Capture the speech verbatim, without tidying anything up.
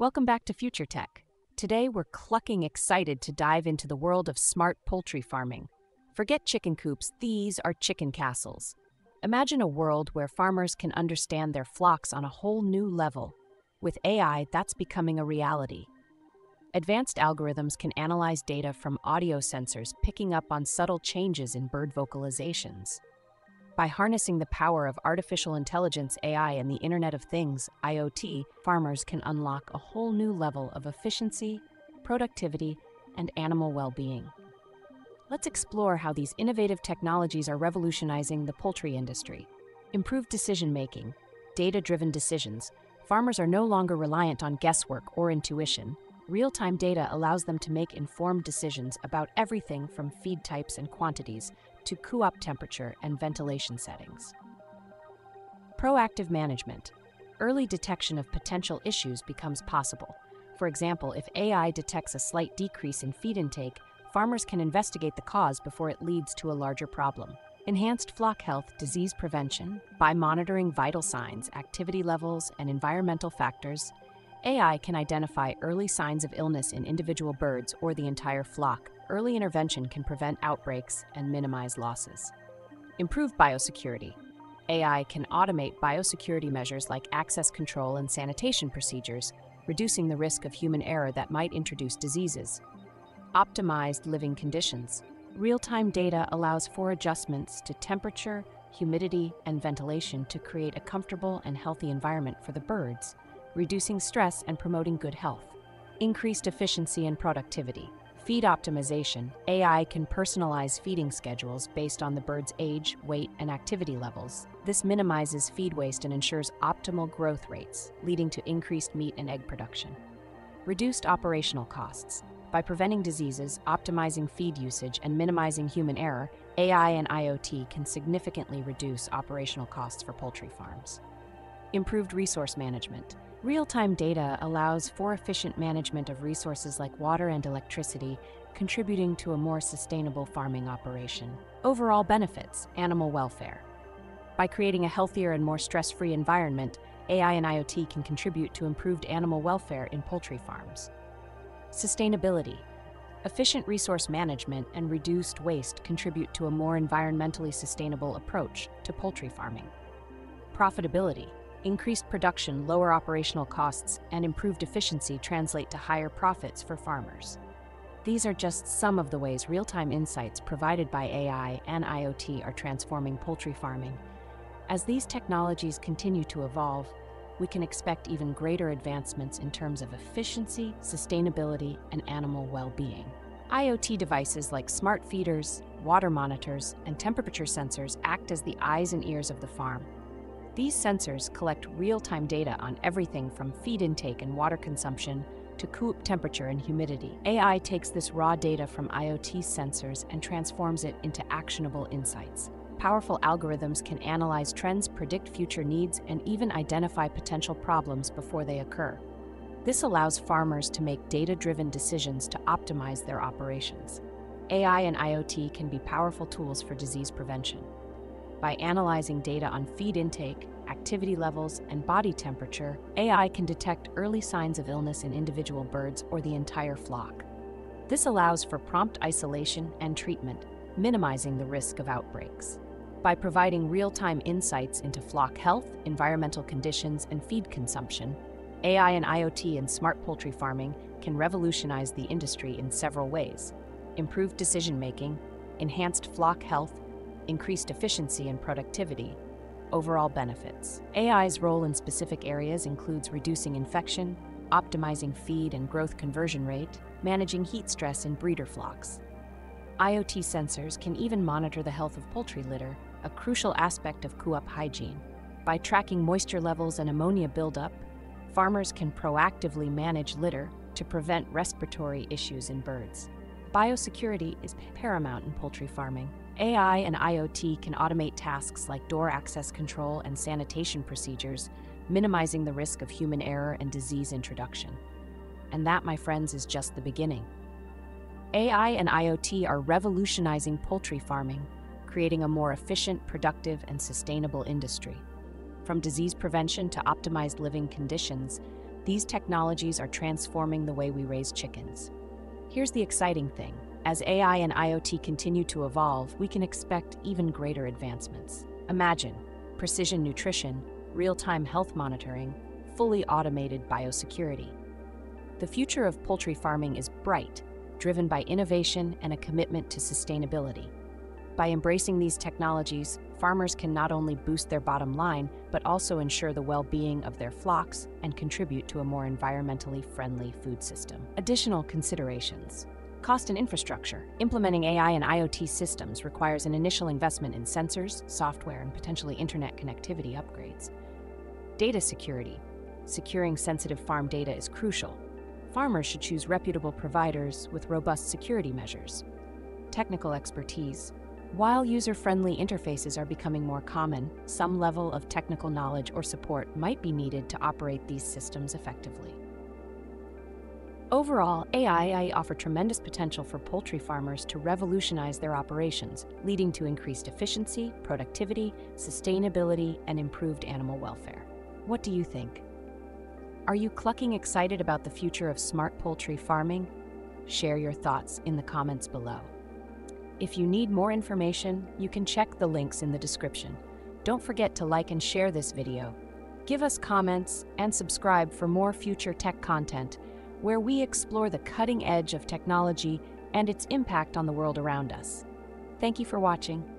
Welcome back to Future Tech. Today we're clucking excited to dive into the world of smart poultry farming. Forget chicken coops, these are chicken castles. Imagine a world where farmers can understand their flocks on a whole new level. With A I, that's becoming a reality. Advanced algorithms can analyze data from audio sensors, picking up on subtle changes in bird vocalizations. By harnessing the power of artificial intelligence, A I, and the Internet of Things, I O T, farmers can unlock a whole new level of efficiency, productivity, and animal well-being. Let's explore how these innovative technologies are revolutionizing the poultry industry. Improved decision-making, data-driven decisions. Farmers are no longer reliant on guesswork or intuition. Real-time data allows them to make informed decisions about everything from feed types and quantities to coop temperature and ventilation settings. Proactive management. Early detection of potential issues becomes possible. For example, if A I detects a slight decrease in feed intake, farmers can investigate the cause before it leads to a larger problem. Enhanced flock health, disease prevention. By monitoring vital signs, activity levels, and environmental factors, A I can identify early signs of illness in individual birds or the entire flock. Early intervention can prevent outbreaks and minimize losses. Improve biosecurity. A I can automate biosecurity measures like access control and sanitation procedures, reducing the risk of human error that might introduce diseases. Optimized living conditions. Real-time data allows for adjustments to temperature, humidity, and ventilation to create a comfortable and healthy environment for the birds, reducing stress and promoting good health. Increased efficiency and productivity. Feed optimization. A I can personalize feeding schedules based on the bird's age, weight, and activity levels. This minimizes feed waste and ensures optimal growth rates, leading to increased meat and egg production. Reduced operational costs. By preventing diseases, optimizing feed usage, and minimizing human error, A I and I O T can significantly reduce operational costs for poultry farms. Improved resource management. Real-time data allows for efficient management of resources like water and electricity, contributing to a more sustainable farming operation. Overall benefits, animal welfare. By creating a healthier and more stress-free environment, A I and I O T can contribute to improved animal welfare in poultry farms. Sustainability. Efficient resource management and reduced waste contribute to a more environmentally sustainable approach to poultry farming. Profitability. Increased production, lower operational costs, and improved efficiency translate to higher profits for farmers. These are just some of the ways real-time insights provided by A I and I O T are transforming poultry farming. As these technologies continue to evolve, we can expect even greater advancements in terms of efficiency, sustainability, and animal well-being. I O T devices like smart feeders, water monitors, and temperature sensors act as the eyes and ears of the farm. These sensors collect real-time data on everything from feed intake and water consumption to coop temperature and humidity. A I takes this raw data from I O T sensors and transforms it into actionable insights. Powerful algorithms can analyze trends, predict future needs, and even identify potential problems before they occur. This allows farmers to make data-driven decisions to optimize their operations. A I and I O T can be powerful tools for disease prevention. By analyzing data on feed intake, activity levels, and body temperature, A I can detect early signs of illness in individual birds or the entire flock. This allows for prompt isolation and treatment, minimizing the risk of outbreaks. By providing real-time insights into flock health, environmental conditions, and feed consumption, A I and I O T in smart poultry farming can revolutionize the industry in several ways. Improved decision-making, enhanced flock health, increased efficiency and productivity. Overall benefits. A I's role in specific areas includes reducing infection, optimizing feed and growth conversion rate, managing heat stress in breeder flocks. I O T sensors can even monitor the health of poultry litter, a crucial aspect of coop hygiene. By tracking moisture levels and ammonia buildup, farmers can proactively manage litter to prevent respiratory issues in birds. Biosecurity is paramount in poultry farming. A I and I O T can automate tasks like door access control and sanitation procedures, minimizing the risk of human error and disease introduction. And that, my friends, is just the beginning. A I and I O T are revolutionizing poultry farming, creating a more efficient, productive, and sustainable industry. From disease prevention to optimized living conditions, These technologies are transforming the way we raise chickens. Here's the exciting thing. As A I and I O T continue to evolve, we can expect even greater advancements. Imagine precision nutrition, real-time health monitoring, fully automated biosecurity. The future of poultry farming is bright, driven by innovation and a commitment to sustainability. By embracing these technologies, farmers can not only boost their bottom line, but also ensure the well-being of their flocks and contribute to a more environmentally friendly food system. Additional considerations. Cost and infrastructure. Implementing A I and I O T systems requires an initial investment in sensors, software, and potentially internet connectivity upgrades. Data security. Securing sensitive farm data is crucial. Farmers should choose reputable providers with robust security measures. Technical expertise. While user-friendly interfaces are becoming more common, some level of technical knowledge or support might be needed to operate these systems effectively. Overall, A I offers tremendous potential for poultry farmers to revolutionize their operations, leading to increased efficiency, productivity, sustainability, and improved animal welfare. What do you think? Are you clucking excited about the future of smart poultry farming? Share your thoughts in the comments below. If you need more information, you can check the links in the description. Don't forget to like and share this video. Give us comments and subscribe for more future tech content, where we explore the cutting edge of technology and its impact on the world around us. Thank you for watching.